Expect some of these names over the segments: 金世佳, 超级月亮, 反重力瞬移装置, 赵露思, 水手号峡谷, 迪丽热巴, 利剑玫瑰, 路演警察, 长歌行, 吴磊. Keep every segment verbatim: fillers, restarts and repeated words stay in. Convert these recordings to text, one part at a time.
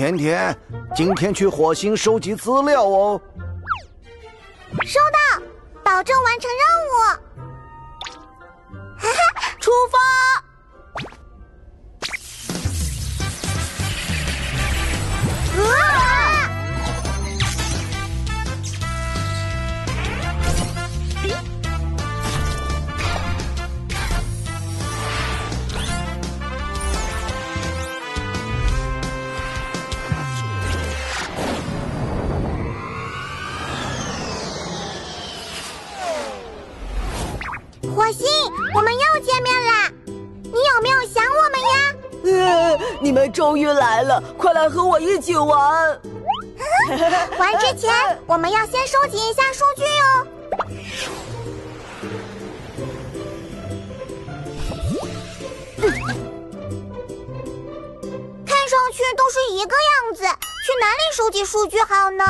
甜甜，今天去火星收集资料哦。收到，保证完成任务。哈哈，出发！ 火星，我们又见面啦！你有没有想我们呀？呃，你们终于来了，快来和我一起玩！玩之前，我们要先收集一下数据哦。看上去都是一个样子，去哪里收集数据好呢？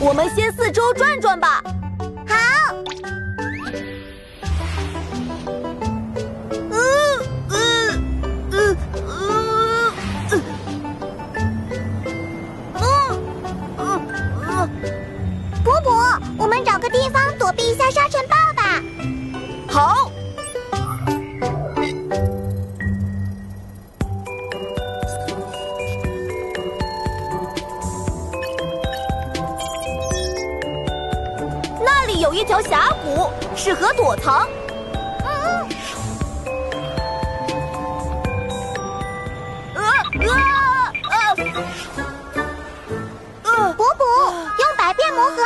我们先四周转转吧。好。 我们找个地方躲避一下沙尘暴吧。好。那里有一条峡谷，适合躲藏。嗯嗯。呃呃呃！补补，用百变魔盒。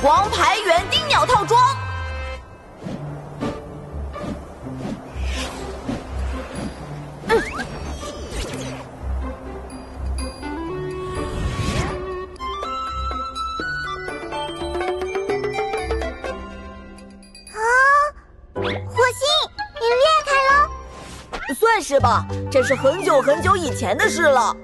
王牌园丁鸟套装，嗯、啊！火星，你裂开了？算是吧，这是很久很久以前的事了。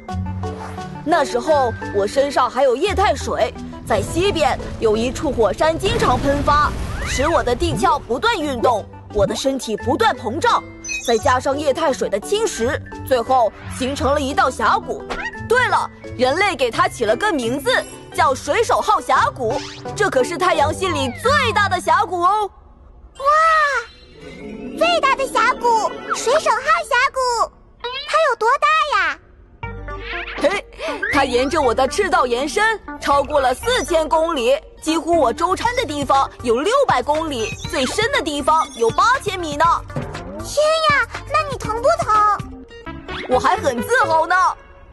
那时候我身上还有液态水。 在西边有一处火山经常喷发，使我的地壳不断运动，我的身体不断膨胀，再加上液态水的侵蚀，最后形成了一道峡谷。对了，人类给它起了个名字，叫水手号峡谷，这可是太阳系里最大的峡谷哦！哇，最大的峡谷，水手号峡谷，它有多大呀？ 嘿，它沿着我的赤道延伸，超过了四千公里。几乎我周穿的地方有六百公里，最深的地方有八千米呢。天呀，那你疼不疼？我还很自豪呢。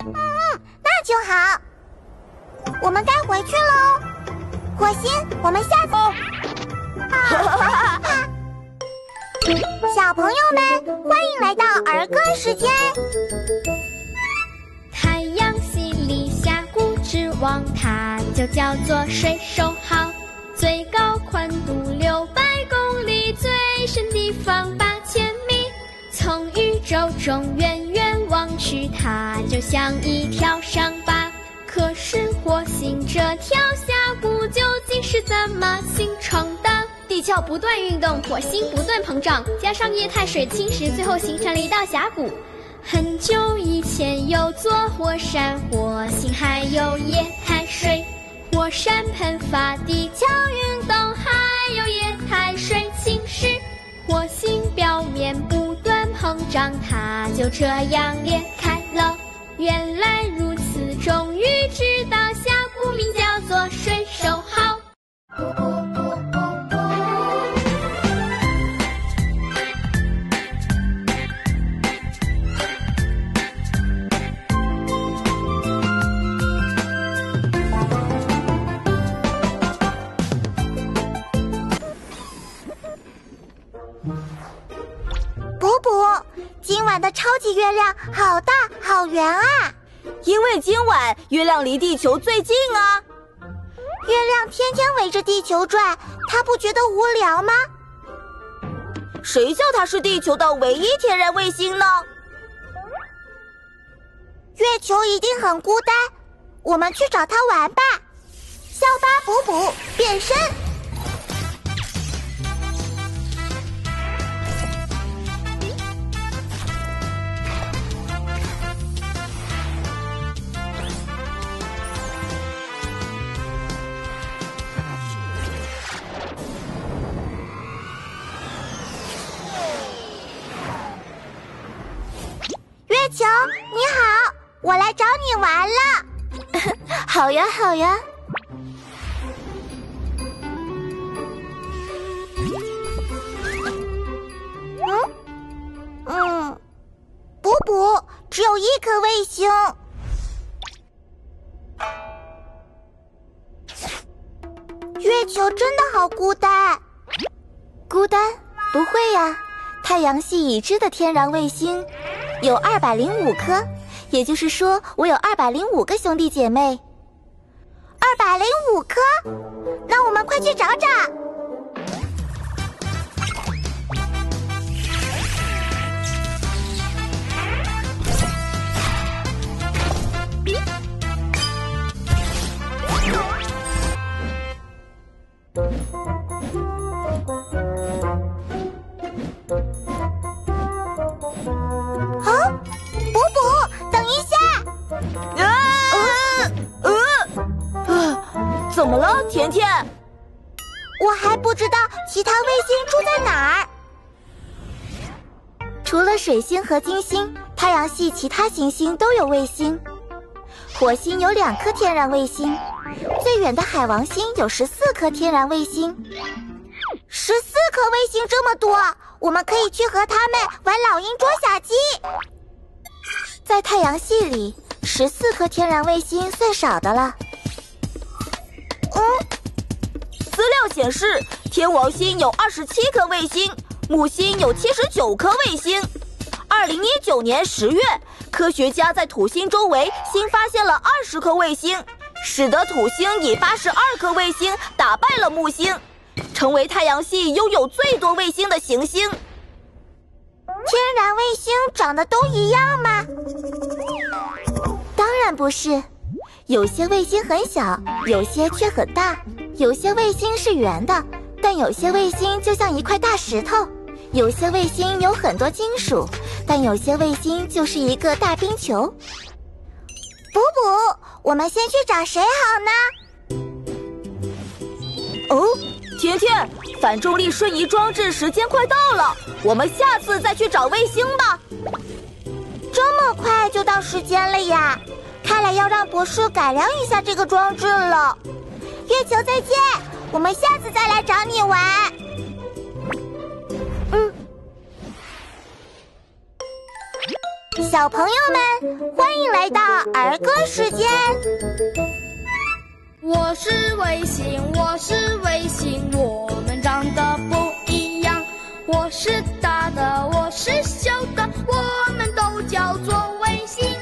嗯嗯，那就好。我们该回去喽。火星，我们下次。啊小朋友们，欢迎来到儿歌时间。 之王，它就叫做水手号，最高宽度六百公里，最深地方八千米。从宇宙中远远望去，它就像一条伤疤。可是火星这条峡谷究竟是怎么形成的？地壳不断运动，火星不断膨胀，加上液态水侵蚀，最后形成了一道峡谷。 很久以前有座火山，火星还有液态水。火山喷发，地壳运动，还有液态水侵蚀。火星表面不断膨胀，它就这样裂开了。原来如此，终于知道峡谷名叫做水手号。 今晚的超级月亮好大好圆啊！因为今晚月亮离地球最近啊。月亮天天围着地球转，它不觉得无聊吗？谁叫它是地球的唯一天然卫星呢？月球一定很孤单，我们去找它玩吧。肖巴补补变身。月球，你好，我来找你玩了。好呀，好呀。 只有一颗卫星，月球真的好孤单。孤单？不会呀，太阳系已知的天然卫星有二百零五颗，也就是说，我有二百零五个兄弟姐妹。二百零五颗，那我们快去找找。 怎么了，甜甜？我还不知道其他卫星住在哪儿。除了水星和金星，太阳系其他行星都有卫星。火星有两颗天然卫星，最远的海王星有十四颗天然卫星。十四颗卫星这么多，我们可以去和他们玩老鹰捉小鸡。在太阳系里，十四颗天然卫星算少的了。 嗯，资料显示，天王星有二十七颗卫星，木星有七十九颗卫星。二零一九年十月，科学家在土星周围新发现了二十颗卫星，使得土星以八十二颗卫星打败了木星，成为太阳系拥有最多卫星的行星。天然卫星长得都一样吗？当然不是。 有些卫星很小，有些却很大；有些卫星是圆的，但有些卫星就像一块大石头；有些卫星有很多金属，但有些卫星就是一个大冰球。补补，我们先去找谁好呢？哦，甜甜，反重力瞬移装置时间快到了，我们下次再去找卫星吧。这么快就到时间了呀！ 看来要让博士改良一下这个装置了。月球再见，我们下次再来找你玩。嗯，小朋友们，欢迎来到儿歌时间。我是卫星，我是卫星，我们长得不一样。我是大的，我是小的，我们都叫做卫星。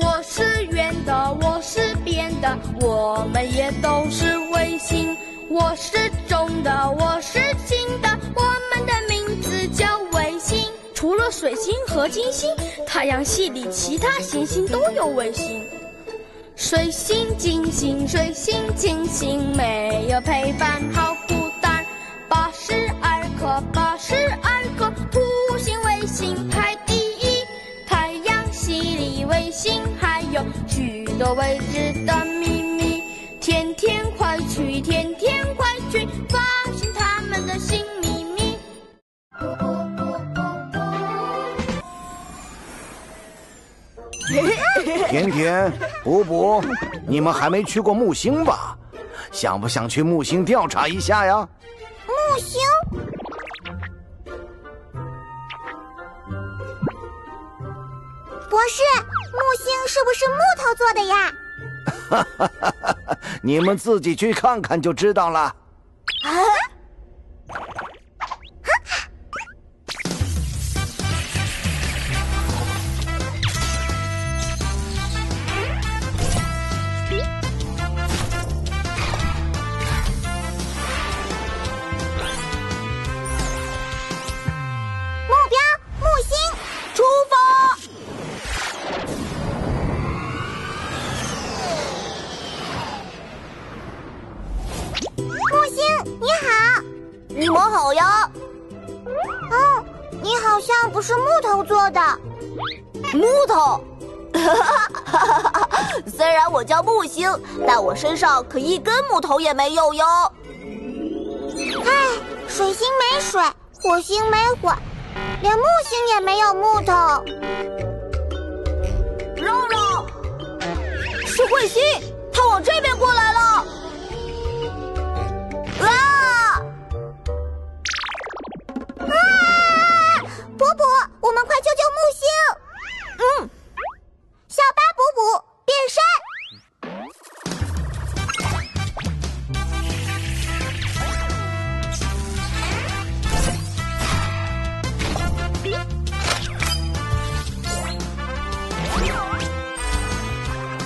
我是圆的，我是扁的，我们也都是卫星。我是中的，我是轻的，我们的名字叫卫星。除了水星和金星，太阳系里其他行星都有卫星。水星、金星、水星、金星，没有陪伴好孤单。八十二颗，八十二颗，土星卫星排第一。太阳系里卫星。 有许多未知的秘密，天天快去，天天快去，发现他们的新秘密。甜甜、补补，你们还没去过木星吧？想不想去木星调查一下呀？木星。 博士，木星是不是木头做的呀？哈哈哈哈哈！你们自己去看看就知道了。啊！目标木星，出发！木星，你好。你们好呀。哦，你好像不是木头做的。木头。 虽然我叫木星，但我身上可一根木头也没有哟。唉，水星没水，火星没火，连木星也没有木头。肉肉，是彗星，它往这边过来了。啊！啊！婆婆，我们快救救木星！嗯。 小巴补补变身，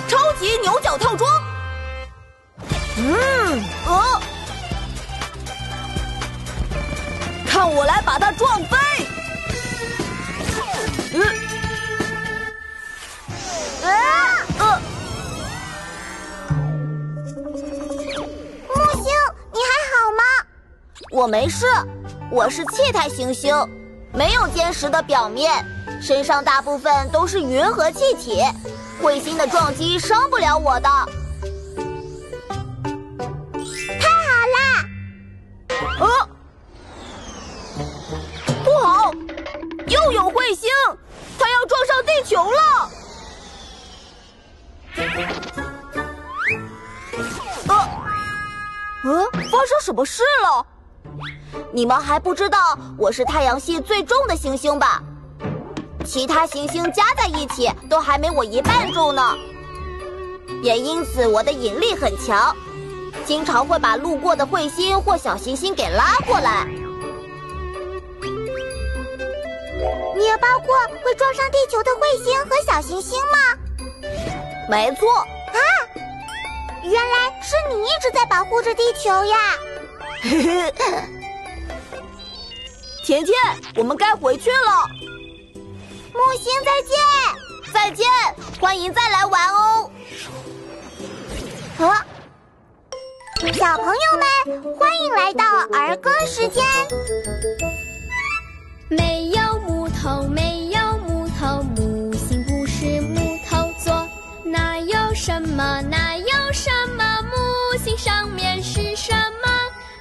超级牛角套装。嗯，哦，看我来把它撞飞。嗯。 啊！木星，你还好吗？我没事，我是气态行星，没有坚实的表面，身上大部分都是云和气体，彗星的撞击伤不了我的。太好啦！啊！不好，又有彗星，它要撞上地球了。 呃，呃、啊，发生什么事了？你们还不知道我是太阳系最重的行星吧？其他行星加在一起都还没我一半重呢。也因此，我的引力很强，经常会把路过的彗星或小行星给拉过来。你也包括会撞上地球的彗星和小行星吗？ 没错啊，原来是你一直在保护着地球呀！甜甜，我们该回去了。木星再见，再见，欢迎再来玩哦。啊，小朋友们，欢迎来到儿歌时间。没有木头，没有木头，木星不是木头做。 哪有什么？哪有什么？木星上面是什么？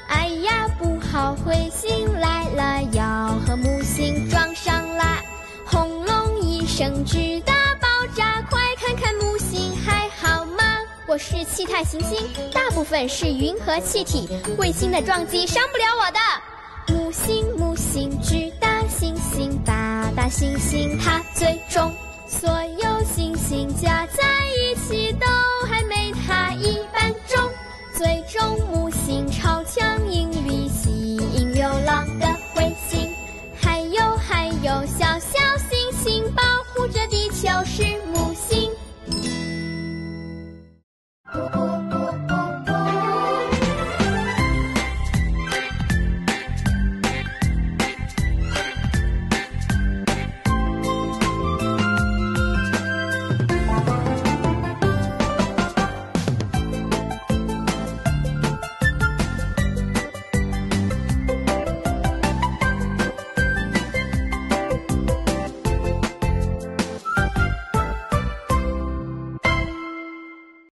哎呀，不好！彗星来了，要和木星撞上啦！轰隆一声，巨大爆炸！快看看木星还好吗？我是气态行星，大部分是云和气体，彗星的撞击伤不了我的。木星，木星，巨大行星，大大行星，它最重。 所有星星加在一起都还没。